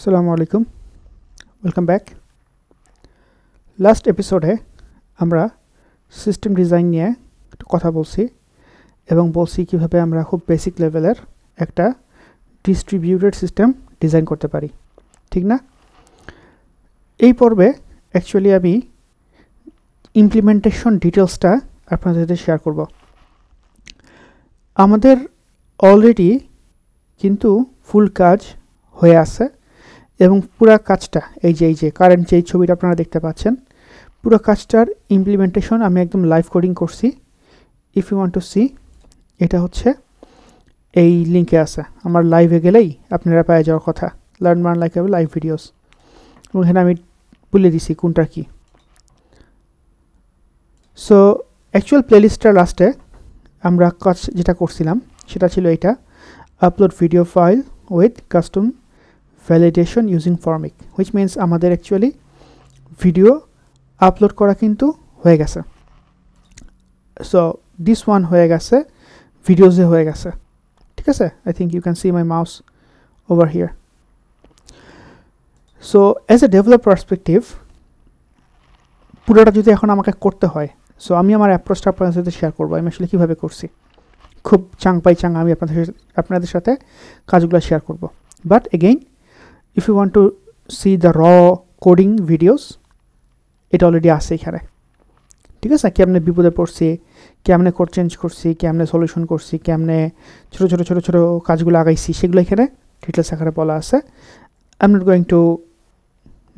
अस्सलामु अलैकुम welcome back. Last एपिसोडे आमरा सिस्टम डिजाइन निये एकटु कथा बोलछि एबं बोलछि किभाबे आमरा खूब बेसिक लेभेलेर एकटा डिस्ट्रिब्यूटेड सिस्टम डिजाइन करते पारी, ठीक ना। एई पर्वे एक्चुअली आमी इमप्लिमेंटेशन डिटेल्सटा आपनादेर साथे शेयार करब। आमादेर अलरेडी किन्तु फुल काज হয়ে আছে এবং পুরো কাজটা এই যে কারেন্ট যে ছবিটা আপনারা দেখতে পাচ্ছেন পুরো কাজটার ইমপ্লিমেন্টেশন আমি একদম লাইভ কোডিং করছি। If you want to see এটা হচ্ছে এই লিংকে আছে, আমার লাইভে গেলেই আপনারা পেয়ে যাওয়ার কথা। লার্ন মান লাইক লাইভ ভিডিওস, ওখানে আমি বলে দিছি কোনটা কি। সো অ্যাকচুয়াল প্লেলিস্টটার লাস্টে আমরা কাজ যেটা করছিলাম সেটা ছিল এটা upload video file with custom validation using formic, which means আমাদের actually video upload করা কিন্তু হয়ে গেছে। So this one হয়ে গেছে, videos এ হয়ে গেছে, ঠিক আছে। I think you can see my mouse over here. So as a developer perspective পুরোটা যদি এখন আমাকে করতে হয়, so আমি আমার approach টা আপনাদের সাথে শেয়ার করব। আমি আসলে কিভাবে করছি খুব চাং পাই চাং আমি আপনাদের সাথে কাজগুলো শেয়ার করব। But again if you want to see the raw coding videos it already আছে এখানে, ঠিক আছে। কেমনে বিপদে পড়ছি, কেমনে কোড চেঞ্জ করছি, কেমনে সলিউশন করছি, কেমনে ছোট ছোট কাজগুলো আগাইছি সেগুলো এখানে ডিটেলস আকারে বলা আছে। I am not going to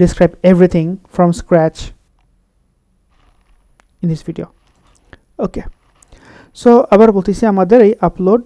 describe everything from scratch in this video, okay. So আবার বলতেছি আমাদের এই আপলোড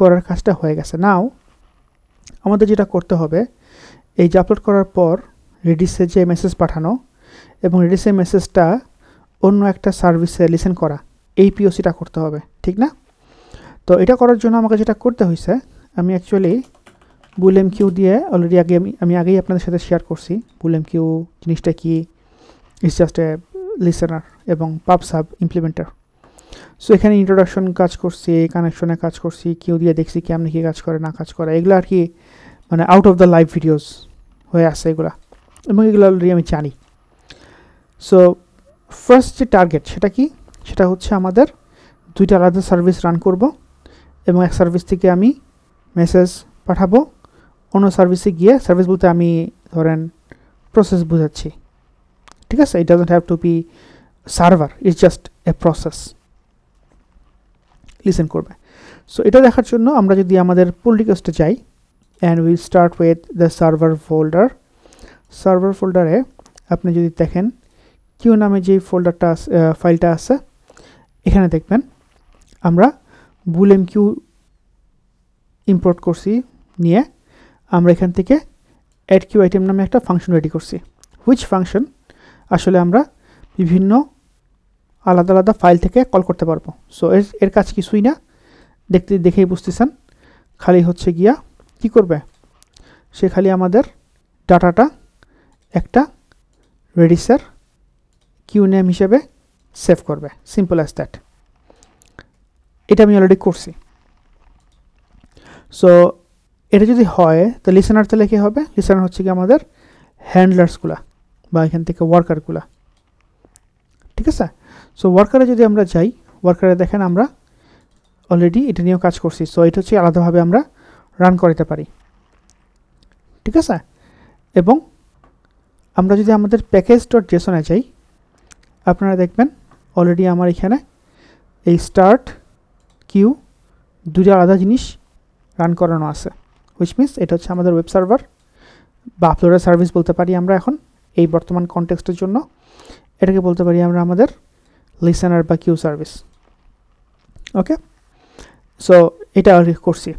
করার কাজটা হয়ে গেছে। নাও আমাদের যেটা করতে হবে এই যে আপলোড করার পর রেডিসে যে মেসেজ পাঠানো এবং রেডিসের মেসেজটা অন্য একটা সার্ভিসে লিসেন করা এই পিওসিটা করতে হবে, ঠিক না। তো এটা করার জন্য আমাকে যেটা করতে হয়েছে আমি অ্যাকচুয়ালি BullMQ দিয়ে অলরেডি আগে আমি আগেই আপনাদের সাথে শেয়ার করছি BullMQ জিনিসটা কি। ইটস জাস্ট এ লিসেনার এবং পাব সাব ইমপ্লিমেন্টার। সো এখানে ইন্ট্রোডাকশন কাজ করছি, কানেকশনে কাজ করছি, কিউ দিয়ে দেখছি কেমনি কি কাজ করে না কাজ করে, এগুলো আর কি মানে out of the live videos হয়ে আসে এগুলো এবং এগুলো অলরেডি আমি জানি। সো ফার্স্ট যে টার্গেট সেটা কি, সেটা হচ্ছে আমাদের দুইটা আলাদা সার্ভিস রান করব এবং এক সার্ভিস থেকে আমি মেসেজ পাঠাবো অন্য সার্ভিসে গিয়ে। সার্ভিস বলতে আমি ধরেন প্রসেস বুঝাচ্ছি, ঠিক আছে। It doesn't have to be server, it's just a process listen করবে। সো এটা দেখার জন্য আমরা যদি আমাদের পুল রিকোয়েস্টে যাই and will start with the server folder. Server ফোল্ডারে আপনি যদি দেখেন কিউ নামে যেই ফোল্ডারটা ফাইলটা আছে এখানে দেখবেন আমরা BullMQ ইম্পোর্ট করছি, নিয়ে আমরা এখান থেকে অ্যাড কিউ আইটেম নামে একটা ফাংশন রেডি করছি। হুইচ ফাংশন আসলে আমরা বিভিন্ন আলাদা আলাদা ফাইল থেকে কল করতে পারবো। সো এর কাজ কিছুই না, দেখেই বুঝতেছেন, খালি হচ্ছে গিয়া কি করবে সে খালি আমাদের ডাটাটা একটা রেডিসের কিউ নেম হিসেবে সেভ করবে, সিম্পল অ্যাজ দ্যাট। এটা আমি অলরেডি করছি। সো এটা যদি হয় তো লিসেনার তাহলে কী হবে, লিসেনার হচ্ছে কি আমাদের হ্যান্ডলার্সগুলা বা এখান থেকে ওয়ার্কারগুলা, ঠিক আছে। সো ওয়ার্কারে যদি আমরা যাই, ওয়ার্কারে দেখেন আমরা অলরেডি এটা নিয়েও কাজ করছি। সো এটা হচ্ছে আলাদাভাবে আমরা রান করতে পারি, ঠিক আছে। এবং আমরা যদি আমাদের package.json-এ যাই আপনারা দেখবেন অলরেডি আমার এখানে এই স্টার্ট কিউ দুটো আলাদা জিনিস রান করানো আছে। হুইচ মিনস এটা হচ্ছে আমাদের ওয়েব সার্ভার বা আপলোডার সার্ভিস বলতে পারি আমরা এখন এই বর্তমান কনটেক্সটের জন্য। এটাকে বলতে পারি আমরা আমাদের লিসেনার বা কিউ সার্ভিস, ওকে। সো এটা অলরেডি করছি।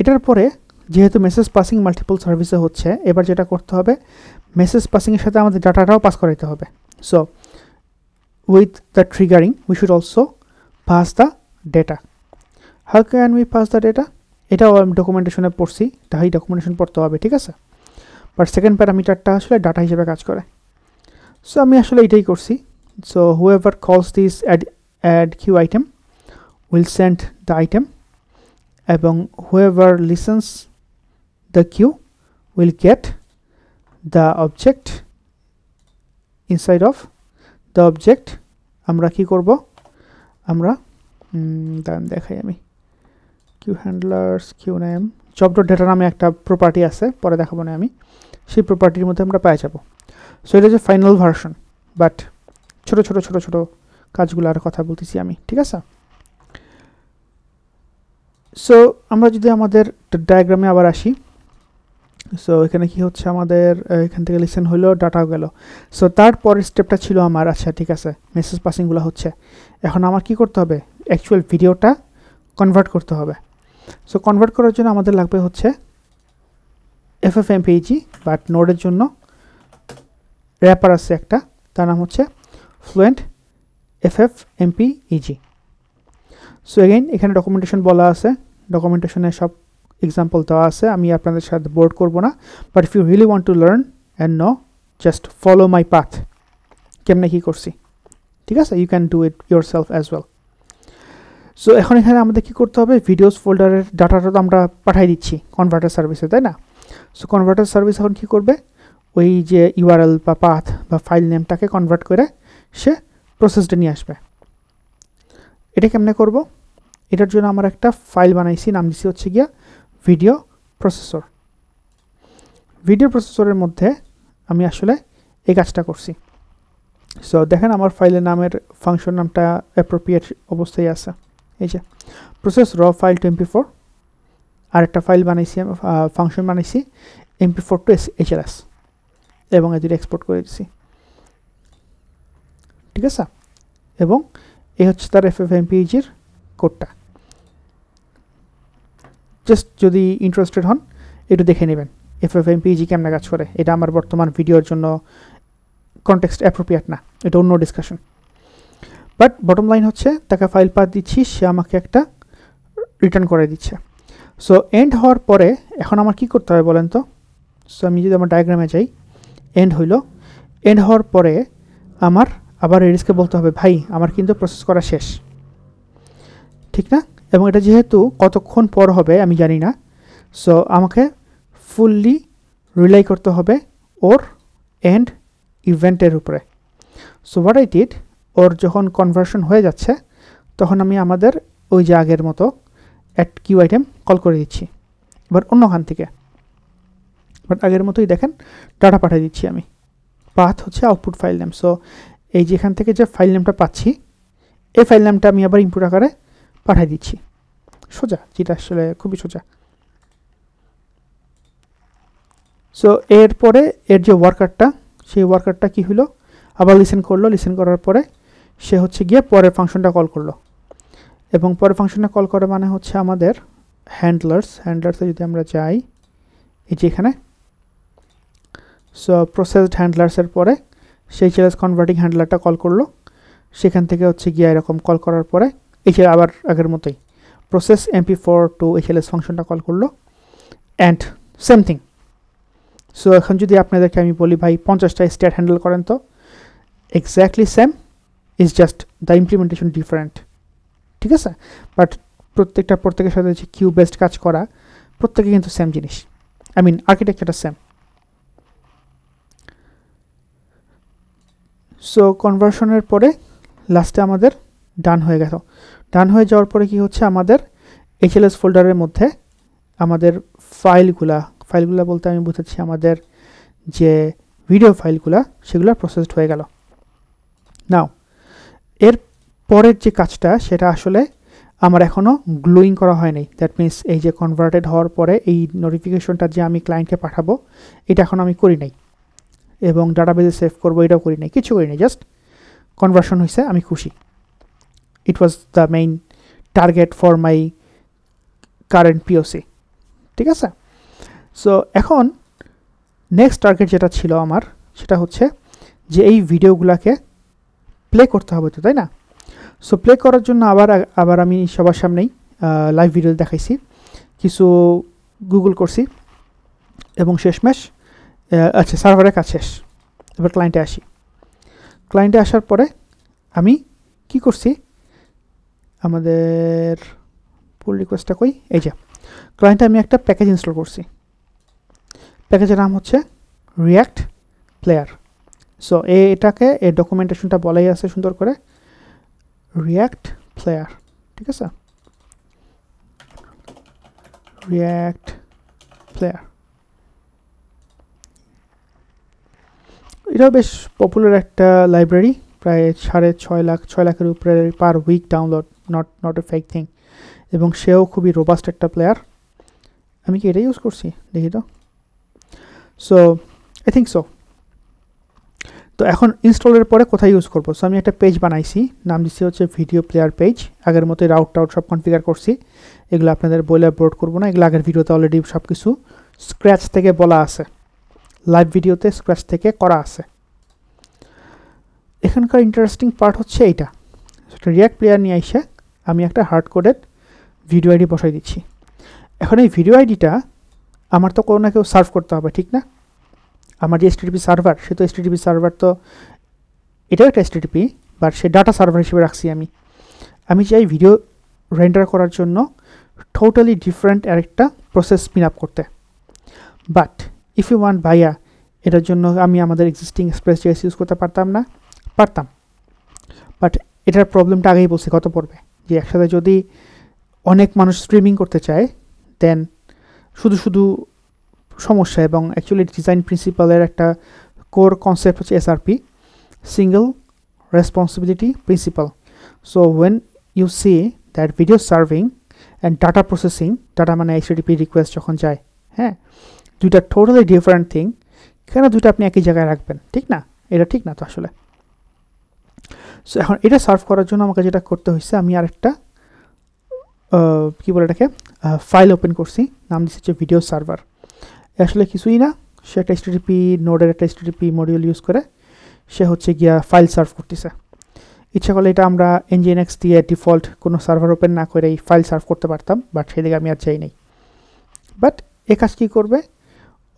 এটার পরে যেহেতু মেসেজ পাসিং মাল্টিপল সার্ভিসে হচ্ছে এবার যেটা করতে হবে মেসেজ পাসিংয়ের সাথে আমাদের ডাটাটাও পাস করাইতে হবে। So with the triggering we should also pass the data. How can we pass the data, এটাও আমি ডকুমেন্টেশনে পড়ছি, তাই ডকুমেন্টেশন পড়তে হবে, ঠিক আছে। বাট সেকেন্ড প্যারামিটারটা আসলে ডাটা হিসেবে কাজ করে। সো আমি আসলে এটাই করছি। So whoever calls this add queue item will send the item এবং whoever listens the queue, will get the object. Inside of the object amra ki korbo, amra dam dekhai ami queue handlers queue name job dot data name ekta property ache, pore dekhabo na ami sei property moddhe amra peye jabo. So it is a final version, but choto choto choto choto kaj gular kotha boltechi ami, thik ache. So amra jodi amader diagram e abar ashi, so এখানে কি হচ্ছে আমাদের এখান থেকে listen হলো ডাটাও গেল, so তারপর স্টেপটা ছিল আমার। আচ্ছা ঠিক আছে, মেসেজ পাসিং গুলো হচ্ছে, এখন আমার কি করতে হবে? অ্যাকচুয়াল ভিডিওটা কনভার্ট করতে হবে। সো কনভার্ট করার জন্য আমাদের লাগবে হচ্ছে FFmpeg, বাট নোডের জন্য র‍্যাপার আছে একটা, তার নাম হচ্ছে Fluent FFmpeg। সো अगेन এখানে ডকুমেন্টেশন বলা আছে, ডকুমেন্টেশনে সব example to ase, ami apnader sathe board korbo na, but if you really want to learn and know, just follow my path kemne ki korchi, thik ache, you can do it yourself as well. So ekhon ekhane amader ki korte hobe, videos folder er data ta amra pathai dicchi converter service e, tai na? So converter service ekhon ki korbe, oi je url ba path ba file name ta ke convert kore she process e niye ashbe. Eta kemne korbo? Etar jonno amra ekta file banaichi, naam dicchi hocche giya video processor. Video প্রসেসরের মধ্যে আমি আসলে এই কাজটা করছি। So দেখেন আমার ফাইলের নামের ফাংশন নামটা অ্যাপ্রোপ্রিয়েট অবস্থায় আছে, এই যে process raw file two MP4, আর একটা ফাইল বানাইছি, ফাংশন বানাইছি MP4 টু HLS, এবং এই দুটো এক্সপোর্ট করে দিছি, ঠিক আছে। এবং এই হচ্ছে তার FFmpeg এর কোডটা, জাস্ট যদি ইন্টারেস্টেড হন একটু দেখে নেবেন FFmpeg কেমনে কাজ করে। এটা আমার বর্তমান ভিডিওর জন্য কনটেক্সট অ্যাপ্রোপ্রিয়েট না, এটা অন্য ডিসকাশন, বাট বটম লাইন হচ্ছে তাকে ফাইল পাথ দিচ্ছি, সে আমাকে একটা রিটার্ন করে দিচ্ছে। সো এন্ড হওয়ার পরে এখন আমার কি করতে হবে বলেন তো? সো আমি যদি আমার ডায়াগ্রামে যাই, এন্ড হইল, এন্ড হওয়ার পরে আমার আবার রেডিসকে বলতে হবে ভাই আমার কিন্তু প্রসেস করা শেষ, ঠিক না? এবং এটা যেহেতু কতক্ষণ পর হবে আমি জানি না, সো আমাকে ফুললি রিলাই করতে হবে ওর এন্ড ইভেন্টের উপরে। সো হোয়াট আই ডিড, ওর যখন কনভার্সন হয়ে যাচ্ছে তখন আমি আমাদের ওই যে আগের মতো অ্যাট কিউ আইটেম কল করে দিচ্ছি, এবার অন্যখান থেকে, বাট আগের মতোই দেখেন ডাটা পাঠিয়ে দিচ্ছি আমি। পাথ হচ্ছে আউটপুট ফাইল নেম, সো এই যেখান থেকে যে ফাইল নেমটা পাচ্ছি এই ফাইল নেমটা আমি আবার ইনপুট আকারে পাঠিয়ে দিচ্ছি, সোজা, যেটা আসলে খুবই সোজা। সো এরপরে এর যে ওয়ার্কারটা, সেই ওয়ার্কারটা কি হলো আবার লিসেন করলো, লিসেন করার পরে সে হচ্ছে গিয়ে পরের ফাংশনটা কল করলো, এবং পরের ফাংশনটা কল করে মানে হচ্ছে আমাদের হ্যান্ডলার্স, হ্যান্ডলার্সে যদি আমরা যাই এই যে এখানে, সো প্রসেসড হ্যান্ডলার্সের পরে সেই HLS কনভার্টিং হ্যান্ডলারটা কল করলো, সেখান থেকে হচ্ছে গিয়ে এরকম কল করার পরে এছাড়া আবার আগের মতোই প্রসেস MP4 টু HLS ফাংশনটা কল করলো, অ্যান্ড সেম থিং। সো এখন যদি আপনাদেরকে আমি বলি ভাই 50টা স্টেট হ্যান্ডেল করেন তো, exactly same, is just the implementation different, ঠিক আছে? বাট প্রত্যেকের সাথে যে কিউ বেসড কাজ করা, প্রত্যেকে কিন্তু সেম জিনিস, আই মিন আর্কিটেকচারটা সেম। সো কনভার্সনের পরে লাস্টে আমাদের ডান হয়ে গেল। ডান হয়ে যাওয়ার পরে কি হচ্ছে আমাদের HLS ফোল্ডারের মধ্যে আমাদের ফাইলগুলা বলতে আমি বুঝাচ্ছি আমাদের যে ভিডিও ফাইলগুলা, সেগুলো প্রসেসড হয়ে গেল। নাও এর পরের যে কাজটা সেটা আসলে আমার এখনও গ্লোয়িং করা হয়নি, দ্যাট মিনস এই যে কনভার্টেড হওয়ার পরে এই নোটিফিকেশনটা যে আমি ক্লায়েন্টকে পাঠাবো এটা এখন আমি করি নাই, এবং ডাটাবেজে সেভ করবো এটাও করি নাই, কিছু করি নাই, জাস্ট কনভার্সন হয়েছে, আমি খুশি। It was the main target for my current POC, ঠিক আছে? সো এখন নেক্সট টার্গেট যেটা ছিল আমার, সেটা হচ্ছে যে এই ভিডিওগুলোকে প্লে করতে হবে তো, তাই না? সো প্লে করার জন্য আবার আমি সবার সামনেই লাইভ ভিডিও দেখাইছি, কিছু গুগল করছি, এবং শেষমেশ আচ্ছা সার্ভারের কাজ শেষ। এবার ক্লায়েন্টে আসার পরে আমি কি করছি, আমাদের পুল রিকোয়েস্টটা কই, এই যে ক্লায়েন্টে আমি একটা প্যাকেজ ইনস্টল করছি, প্যাকেজের নাম হচ্ছে React Player। সো এটাকে এই ডকুমেন্টেশনটা বলাই আছে সুন্দর করে React Player, ঠিক আছে, React Player। এটা বেশ পপুলার একটা লাইব্রেরি, প্রায় 6.5 লাখের উপরে per week download, not a fake thing, এবং সেও খুবই রোবাস্ট একটা প্লেয়ার। আমি কি এটা ইউজ করছি দেখি তো, সো আই থিঙ্ক সো। তো এখন ইনস্টলের পরে কোথায় ইউজ করবো? সো আমি একটা পেজ বানাইছি, নাম দিচ্ছি হচ্ছে ভিডিও প্লেয়ার পেজ। আগের মতোই রাউট সব কনফিগার করছি, এগুলো আপনাদের বলে বোর্ড করবো না, এগুলো আগের ভিডিওতে অলরেডি সব কিছু স্ক্র্যাচ থেকে বলা আছে, লাইভ ভিডিওতে স্ক্র্যাচ থেকে করা আছে। এখানকার ইন্টারেস্টিং পার্ট হচ্ছে এইটা, একটা রিয়াক্ট প্লেয়ার নিয়ে এসে আমি একটা হার্ড কোডেড ভিডিও আইডি বসাই দিচ্ছি। এখন এই ভিডিও আইডিটা আমার তো কোনো না কেউ সার্ভ করতে হবে, ঠিক না? আমার যে HTTP সার্ভার, সে তো HTTP সার্ভার, তো এটাও একটা HTTP, but say data server হিসেবে রাখছি আমি। আমি চাই ভিডিও রেন্ডার করার জন্য টোটালি ডিফারেন্ট আরেকটা প্রসেস স্পিন আপ করতে, বাট ইফ ইউ ওয়ান্ট ভাইয়া, এটার জন্য আমি আমাদের এক্সিস্টিং এক্সপ্রেস.js ইউজ করতে পারতাম না? পারতাম, বাট এটার প্রবলেমটা আগেই বলছি গত পর্বে, যে একসাথে যদি অনেক মানুষ স্ট্রিমিং করতে চায় দেন শুধু শুধু সমস্যা। এবং অ্যাকচুয়ালি ডিজাইন প্রিন্সিপালের একটা কোর কনসেপ্ট হচ্ছে SRP, single responsibility principle. So when you see that video serving and data processing, data মানে HTTP রিকোয়েস্ট যখন যায়, হ্যাঁ, দুইটা টোটালি ডিফারেন্ট থিং, কেন দুইটা আপনি একই জায়গায় রাখবেন, ঠিক না? এটা ঠিক না তো আসলে। সো এখন এটা সার্ভ করার জন্য আমাকে যেটা করতে হয়েছে, আমি আরেকটা কী বলে এটাকে ফাইল ওপেন করছি, নাম দিচ্ছি হচ্ছে ভিডিও সার্ভার। আসলে কিছুই না, সে একটা HTTP নোডের একটা HTTP মডিউল ইউজ করে সে হচ্ছে গিয়া ফাইল সার্ভ করতেছে। ইচ্ছা করলে এটা আমরা NGINX দিয়ে ডিফল্ট কোনো সার্ভার ওপেন না করে এই ফাইল সার্ভ করতে পারতাম, বাট সেদিকে আমি আর চাই নাই। বাট এ কাজ কী করবে,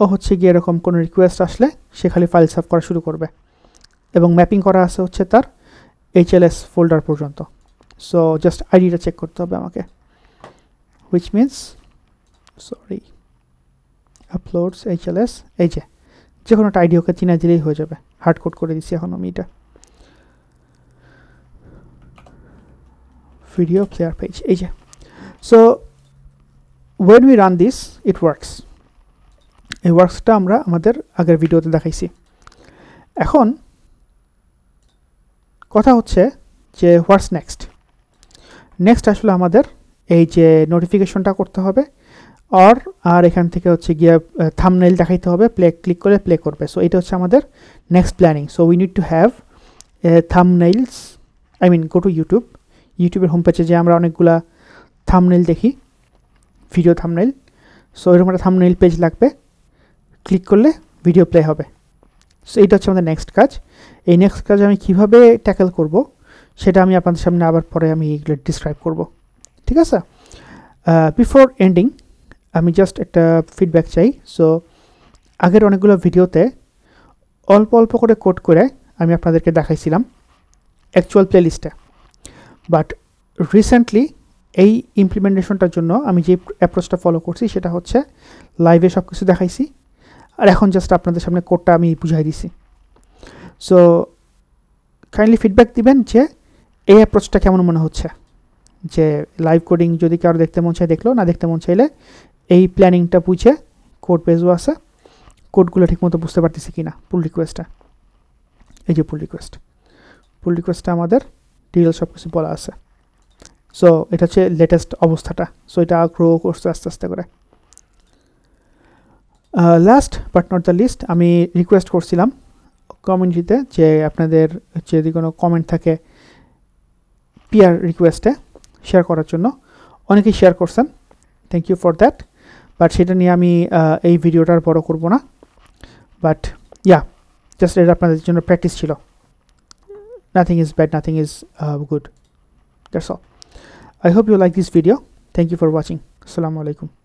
ও হচ্ছে গিয়ে এরকম কোনো রিকোয়েস্ট আসলে সে খালি ফাইল সার্ভ করা শুরু করবে, এবং ম্যাপিং করা আছে হচ্ছে তার HLS ফোল্ডার পর্যন্ত। সো জাস্ট আইডিটা চেক করতে হবে আমাকে, which means sorry uploads HLS, এই যে কোনো একটা আইডি ওকে চিনা দিলেই হয়ে যাবে। হার্ড কোড করে দিচ্ছি এখন আমি এটা, ভিডিও প্লেয়ার পেজ, এই যে। So when we run this it works, এই ওয়ার্কসটা আমরা আমাদের আগের ভিডিওতে দেখাইছি। এখন কথা হচ্ছে যে হোয়াটস নেক্সট? নেক্সট আসলে আমাদের এই যে নোটিফিকেশনটা করতে হবে, আর এখান থেকে হচ্ছে গিয়ে থাম্বনেইল দেখাইতে হবে, প্লে ক্লিক করে প্লে করবে। সো এটা হচ্ছে আমাদের next planning. So we need to have thumbnails, I mean go to YouTube, ইউটিউবের হোম পেজে যে আমরা অনেকগুলা থাম্বনেইল দেখি, ভিডিও থাম্বনেইল, সো এরকম একটা থাম্বনেইল পেজ লাগবে, ক্লিক করলে ভিডিও প্লে হবে। সো এইটা হচ্ছে আমাদের নেক্সট কাজ। এই নেক্সট কাজ আমি কীভাবে ট্যাকেল করব সেটা আমি আপনাদের সামনে আবার পরে আমি এগুলো ডিসক্রাইব করব, ঠিক আছে? বিফোর এন্ডিং আমি জাস্ট একটা ফিডব্যাক চাই। সো আগের অনেকগুলো ভিডিওতে অল্প অল্প করে কোড করে আমি আপনাদেরকে দেখাইছিলাম অ্যাকচুয়াল প্লেলিস্টে, বাট রিসেন্টলি এই ইমপ্লিমেন্টেশনটার জন্য আমি যে অ্যাপ্রোচটা ফলো করছি সেটা হচ্ছে লাইভে সব কিছু দেখাইছি, আর এখন জাস্ট আপনাদের সামনে কোডটা আমি বুঝাই দিছি। সো কাইন্ডলি ফিডব্যাক দিবেন যে এই অ্যাপ্রোচটা কেমন মনে হচ্ছে, যে লাইভ কোডিং যদি কারো দেখতে মন চায় দেখলো, না দেখতে মন চাইলে এই প্ল্যানিংটা বুঝে কোড পেজও আছে, কোডগুলো ঠিকমতো বুঝতে পারতেছি কি না। পুল রিকোয়েস্টটা, এই যে পুল রিকোয়েস্টটা আমাদের ডিটেল সব কিছু বলা আছে। সো এটা হচ্ছে লেটেস্ট অবস্থাটা। সো এটা গ্রো করছে আস্তে আস্তে করে। Last but not the least, আমি রিকোয়েস্ট করছিলাম কমিউনিটিতে যে আপনাদের যদি কোনো কমেন্ট থাকে পিয়ার রিকোয়েস্টে শেয়ার করার জন্য, অনেকেই শেয়ার করছেন, thank you for that. But সেটা নিয়ে আমি এই ভিডিওটার বড় করব না, বাট ইয়া জাস্ট এটা আপনাদের জন্য প্র্যাকটিস ছিল। Nothing is bad, nothing is good, that's all. I hope you like this video. Thank you for watching. আসসালামু আলাইকুম।